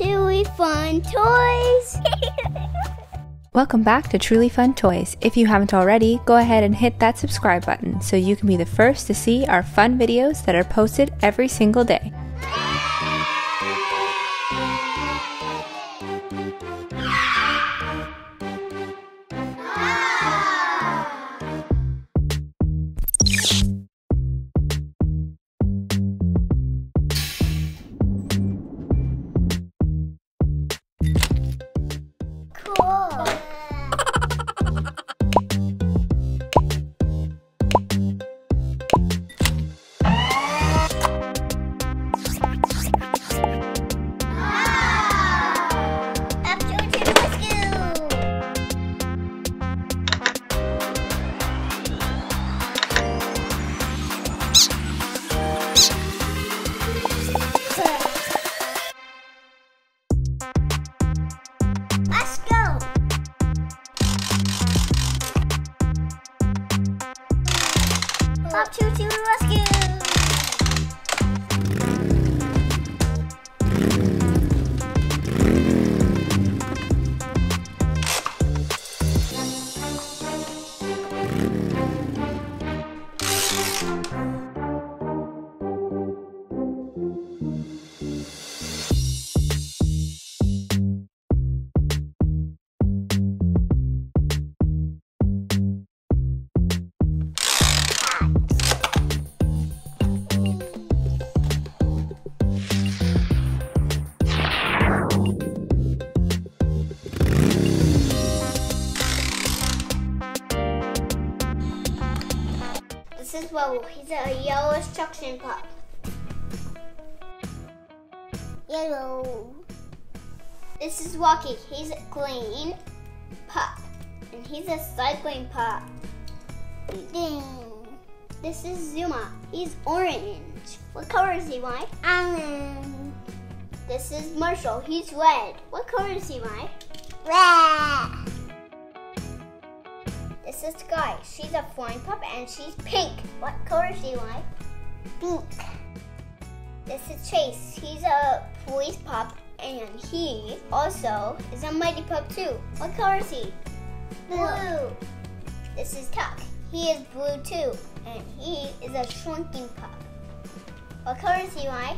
Truly Fun Toys! Welcome back to Truly Fun Toys. If you haven't already, go ahead and hit that subscribe button so you can be the first to see our fun videos that are posted every single day. This is Rubble. He's a yellow instruction pup. Yellow. This is Rocky. He's a green pup. And he's a cycling pup. Ding. This is Zuma. He's orange. What color is he, Mike? Orange. This is Marshall. He's red. What color is he, Mike? Red. This is Skye. She's a flying pup and she's pink. What color is she like? Pink. This is Chase. He's a police pup and he also is a mighty pup too. What color is he? Blue. This is Tuck. He is blue too and he is a shrinking pup. What color is he like?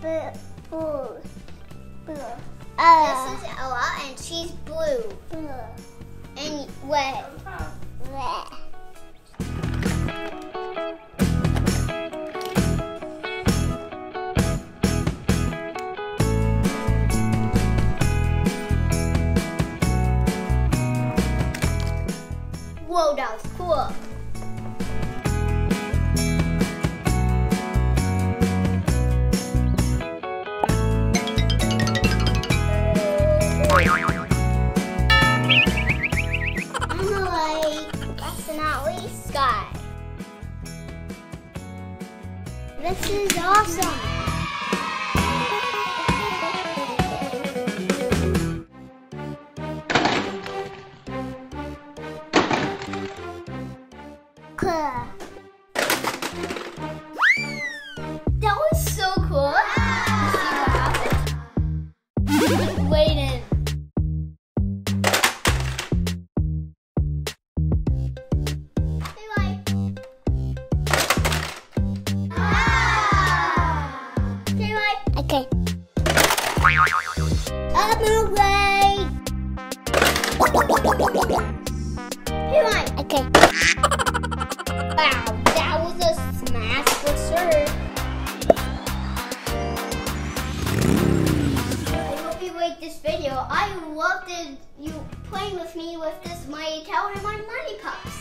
Blue. This is Ella and she's blue. And red. Red. Whoa, that was cool. Sky. This is awesome. This video. I loved it, you playing with me with this mighty tower and my mighty pups.